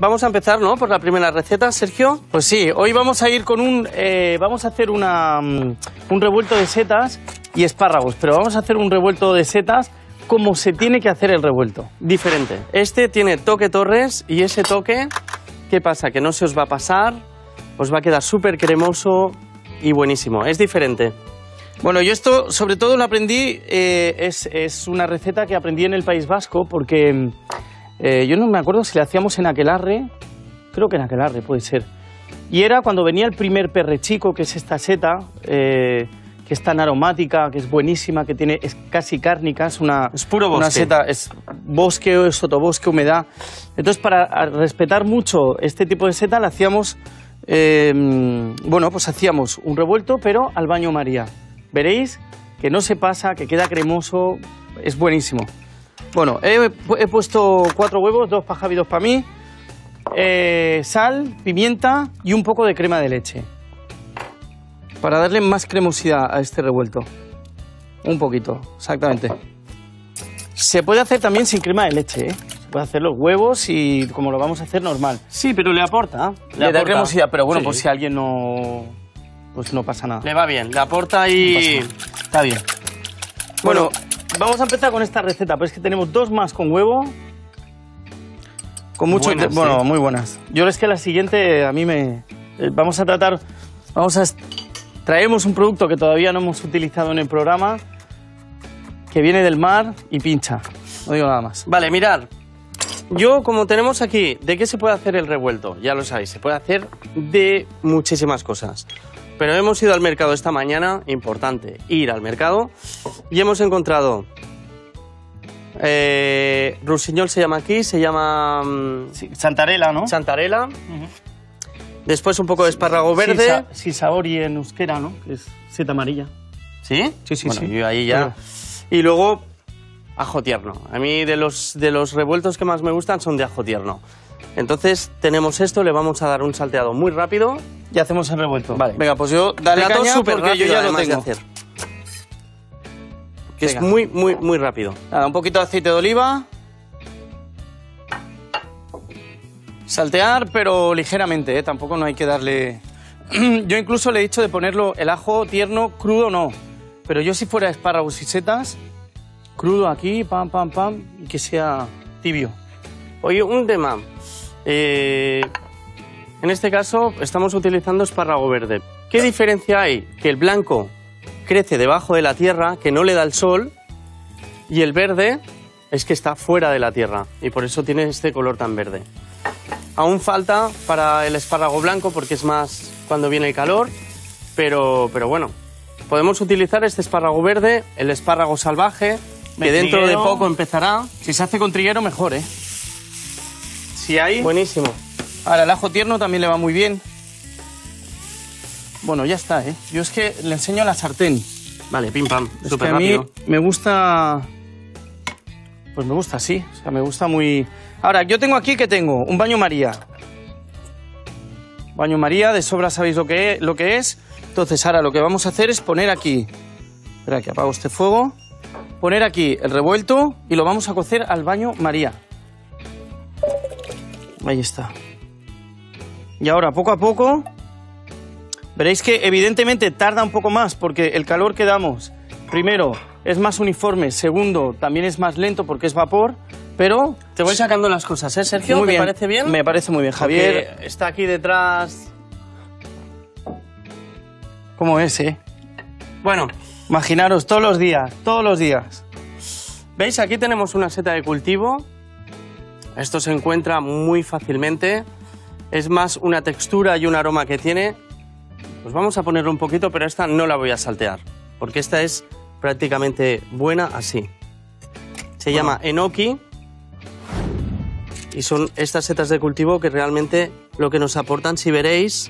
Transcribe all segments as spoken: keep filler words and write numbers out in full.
Vamos a empezar, ¿no?, por la primera receta, Sergio. Pues sí, hoy vamos a ir con un... Eh, vamos a hacer una, um, un revuelto de setas y espárragos, pero vamos a hacer un revuelto de setas como se tiene que hacer el revuelto, diferente. Este tiene toque Torres y ese toque, ¿qué pasa? Que no se os va a pasar, os va a quedar súper cremoso y buenísimo, es diferente. Bueno, yo esto sobre todo lo aprendí, eh, es, es una receta que aprendí en el País Vasco porque... Eh, yo no me acuerdo si le hacíamos en aquelarre, creo que en aquelarre puede ser. Y era cuando venía el primer perrechico, que es esta seta, eh, que es tan aromática, que es buenísima, que tiene, es casi cárnica, es una, es puro bosque. Una seta, es bosque, sotobosque, humedad. Entonces, para respetar mucho este tipo de seta, le hacíamos, eh, bueno, pues hacíamos un revuelto, pero al baño María. Veréis que no se pasa, que queda cremoso, es buenísimo. Bueno, he, he puesto cuatro huevos, dos para Javi, dos para mí, eh, sal, pimienta y un poco de crema de leche. Para darle más cremosidad a este revuelto. Un poquito, exactamente. Se puede hacer también sin crema de leche, ¿eh? Se puede hacer los huevos y como lo vamos a hacer normal. Sí, pero le aporta. Le, le aporta. Da cremosidad, pero bueno, sí. Por si alguien no... Pues no pasa nada. Le va bien, le aporta y... No está bien. Bueno... bueno Vamos a empezar con esta receta, pero es que tenemos dos más con huevo. Con mucho... Buenas, bueno, ¿sí? Muy buenas. Yo es que la siguiente a mí me... Vamos a tratar... Vamos a... Traemos un producto que todavía no hemos utilizado en el programa, que viene del mar y pincha. No digo nada más. Vale, mirad. Yo, como tenemos aquí, ¿de qué se puede hacer el revuelto? Ya lo sabéis, se puede hacer de muchísimas cosas. Pero hemos ido al mercado esta mañana, importante ir al mercado, y hemos encontrado... Eh, Rusiñol se llama aquí, se llama... Sí, Chantarela, ¿no? Chantarela. Uh-huh. Después un poco de espárrago verde. Sin, sa sin sabor y en euskera, ¿no? Es seta amarilla. ¿Sí? Sí, sí, bueno, sí. Yo ahí ya... Bueno. Y luego, ajo tierno. A mí de los, de los revueltos que más me gustan son de ajo tierno. Entonces tenemos esto, le vamos a dar un salteado muy rápido... Y hacemos el revuelto. Vale. Venga, pues yo dale caña porque rápido, yo ya lo tengo. De hacer. Que es muy, muy, muy rápido. Nada, un poquito de aceite de oliva. Saltear, pero ligeramente, ¿eh? Tampoco no hay que darle... Yo incluso le he dicho de ponerlo el ajo tierno, crudo no. Pero yo si fuera espárragos y setas, crudo aquí, pam, pam, pam, y que sea tibio. Oye, un tema. Eh... En este caso estamos utilizando espárrago verde. ¿Qué diferencia hay? Que el blanco crece debajo de la tierra, que no le da el sol, y el verde es que está fuera de la tierra y por eso tiene este color tan verde. Aún falta para el espárrago blanco porque es más cuando viene el calor, pero, pero bueno, podemos utilizar este espárrago verde, el espárrago salvaje, que dentro de poco empezará. Si se hace con triguero mejor, ¿eh? Si hay... Buenísimo. Ahora, el ajo tierno también le va muy bien. Bueno, ya está, ¿eh? Yo es que le enseño la sartén. Vale, pim pam, súper rápido. A mí me gusta... Pues me gusta así, o sea, me gusta muy... Ahora, yo tengo aquí, ¿qué tengo? Un baño María. Baño María, de sobra sabéis lo que es. Lo que es. Entonces, ahora lo que vamos a hacer es poner aquí... Espera, que apago este fuego. Poner aquí el revuelto y lo vamos a cocer al baño María. Ahí está. Y ahora, poco a poco, veréis que evidentemente tarda un poco más porque el calor que damos, primero, es más uniforme, segundo, también es más lento porque es vapor, pero... Te voy sacando las cosas, ¿eh, Sergio? Muy bien. ¿Me parece bien? Me parece muy bien, Javier. Porque está aquí detrás... ¿Cómo es, eh? Bueno, imaginaros, todos los días, todos los días. ¿Veis? Aquí tenemos una seta de cultivo. Esto se encuentra muy fácilmente. Es más una textura y un aroma que tiene. Pues vamos a ponerle un poquito, pero esta no la voy a saltear, porque esta es prácticamente buena así. Se bueno. llama enoki y son estas setas de cultivo que realmente lo que nos aportan, si veréis,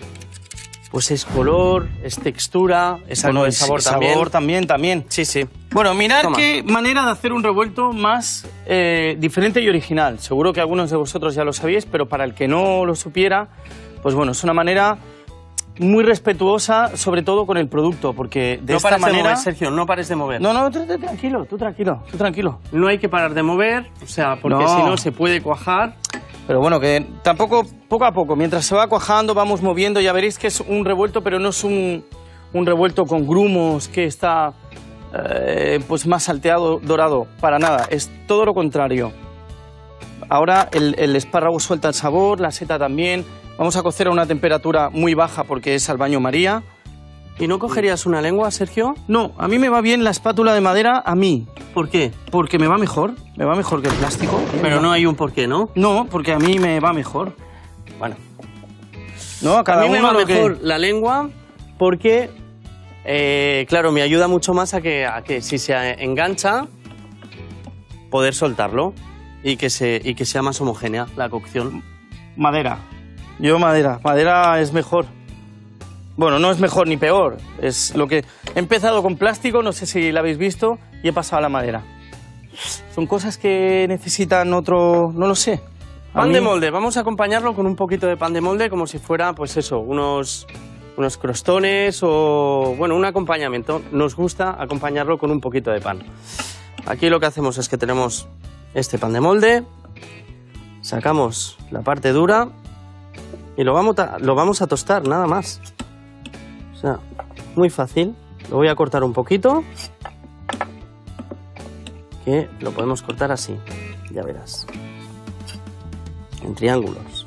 pues es color, es textura, es algo de sabor, sabor también. Sabor también, también. Sí, sí. Bueno, mirad Toma. qué manera de hacer un revuelto más eh, diferente y original. Seguro que algunos de vosotros ya lo sabíais, pero para el que no lo supiera, pues bueno, es una manera muy respetuosa, sobre todo con el producto, porque de no esta manera... No pares de mover, Sergio, no pares de mover. No, no, tranquilo, tú tranquilo, tú tranquilo. No hay que parar de mover, o sea, porque no. si no se puede cuajar. Pero bueno, que tampoco, poco a poco, mientras se va cuajando, vamos moviendo, ya veréis que es un revuelto, pero no es un, un revuelto con grumos que está eh, pues más salteado, dorado, para nada, es todo lo contrario. Ahora el, el espárrago suelta el sabor, la seta también, vamos a cocer a una temperatura muy baja porque es al baño María. ¿Y no cogerías una lengua, Sergio? No, a mí me va bien la espátula de madera, a mí. ¿Por qué? Porque me va mejor, me va mejor que el plástico. Pero no hay un por qué, ¿no? No, porque a mí me va mejor. Bueno. No, a cada uno me va mejor la lengua porque, eh, claro, me ayuda mucho más a que, a que si se engancha, poder soltarlo y que, se, y que sea más homogénea la cocción. Madera. Yo madera. Madera es mejor. Bueno, no es mejor ni peor, es lo que... He empezado con plástico, no sé si lo habéis visto, y he pasado a la madera. Son cosas que necesitan otro... no lo sé. Pan mí... de molde, vamos a acompañarlo con un poquito de pan de molde, como si fuera, pues eso, unos, unos crostones o... Bueno, un acompañamiento. Nos gusta acompañarlo con un poquito de pan. Aquí lo que hacemos es que tenemos este pan de molde, sacamos la parte dura y lo vamos a, lo vamos a tostar, nada más. O sea, muy fácil. Lo voy a cortar un poquito. Que lo podemos cortar así. Ya verás. En triángulos.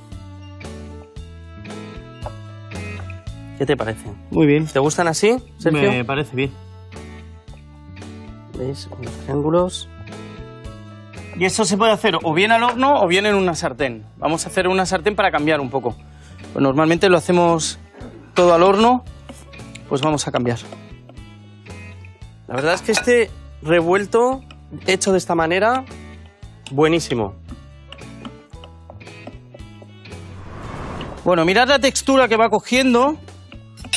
¿Qué te parece? Muy bien. ¿Te gustan así, Sergio? Me parece bien. ¿Veis? Los triángulos. Y eso se puede hacer o bien al horno o bien en una sartén. Vamos a hacer una sartén para cambiar un poco. Pues normalmente lo hacemos todo al horno. Pues vamos a cambiar. La verdad es que este revuelto, hecho de esta manera, buenísimo. Bueno, mirad la textura que va cogiendo.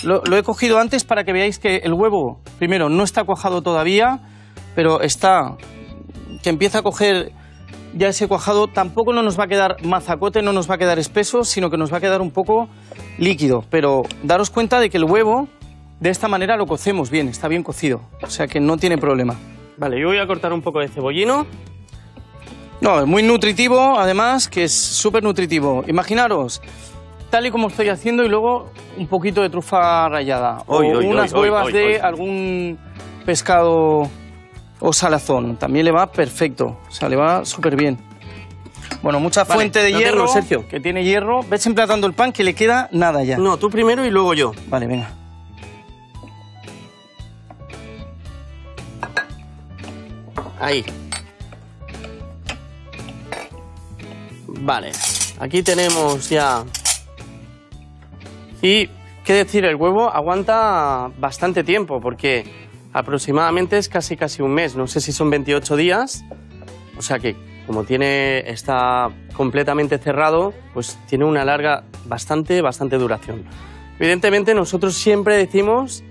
Lo, lo he cogido antes para que veáis que el huevo, primero, no está cuajado todavía, pero está... que empieza a coger ya ese cuajado. Tampoco no nos va a quedar mazacote, no nos va a quedar espeso, sino que nos va a quedar un poco líquido. Pero daros cuenta de que el huevo... De esta manera lo cocemos bien, está bien cocido, o sea que no tiene problema. Vale, yo voy a cortar un poco de cebollino. No, es muy nutritivo, además, que es súper nutritivo. Imaginaros, tal y como estoy haciendo y luego un poquito de trufa rallada. Oy, o oy, unas oy, huevas oy, oy, de oy. algún pescado o salazón, también le va perfecto, o sea, le va súper bien. Bueno, mucha vale, fuente de no hierro, tengo, Sergio, que tiene hierro. Ves emplatando el pan que le queda nada ya. No, tú primero y luego yo. Vale, venga. Ahí. Vale, aquí tenemos ya. Y qué decir, el huevo aguanta bastante tiempo porque aproximadamente es casi casi un mes, no sé si son veintiocho días. O sea que como tiene está completamente cerrado, pues tiene una larga bastante bastante duración. Evidentemente nosotros siempre decimos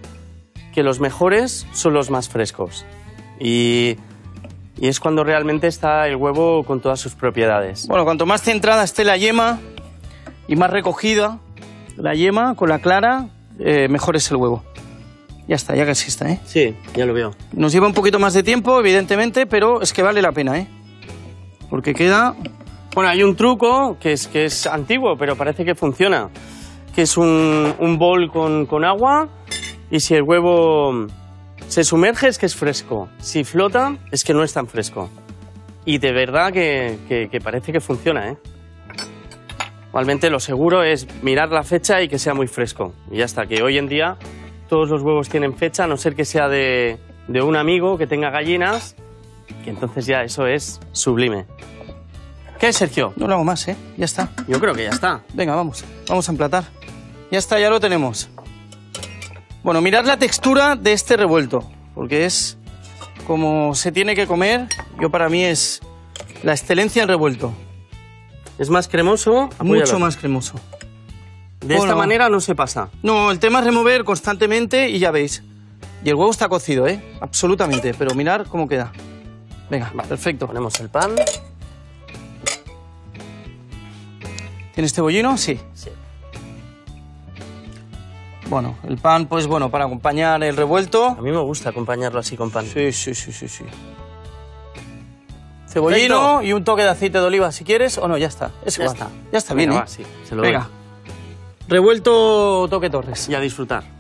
que los mejores son los más frescos. Y Y es cuando realmente está el huevo con todas sus propiedades. Bueno, cuanto más centrada esté la yema y más recogida la yema con la clara, eh, mejor es el huevo. Ya está, ya casi está, ¿eh? Sí, ya lo veo. Nos lleva un poquito más de tiempo, evidentemente, pero es que vale la pena, ¿eh? Porque queda... Bueno, hay un truco que es, que es antiguo, pero parece que funciona. Que es un, un bol con, con agua y si el huevo... Se sumerge es que es fresco, si flota es que no es tan fresco. Y de verdad que, que, que parece que funciona, ¿eh? Igualmente lo seguro es mirar la fecha y que sea muy fresco. Y ya está, que hoy en día todos los huevos tienen fecha, a no ser que sea de, de un amigo que tenga gallinas, que entonces ya eso es sublime. ¿Qué es, Sergio? No lo hago más, ¿eh? Ya está. Yo creo que ya está. Venga, vamos, vamos a emplatar. Ya está, ya lo tenemos. Bueno, mirad la textura de este revuelto, porque es como se tiene que comer. Yo para mí es la excelencia el revuelto. ¿Es más cremoso? Apóyalo. Mucho más cremoso. De bueno, esta manera no se pasa. No, el tema es remover constantemente y ya veis. Y el huevo está cocido, ¿eh? Absolutamente, pero mirad cómo queda. Venga, vale, perfecto. Ponemos el pan. ¿Tienes cebollino? Sí. Sí. Bueno, el pan, pues bueno, para acompañar el revuelto... A mí me gusta acompañarlo así con pan. Sí, sí, sí, sí, sí. Cebollino y un toque de aceite de oliva si quieres o no, ya está. Es igual. Ya está, ya está bien, ¿eh? Va, sí. Se lo Venga. Doy. Revuelto toque Torres. Y a disfrutar.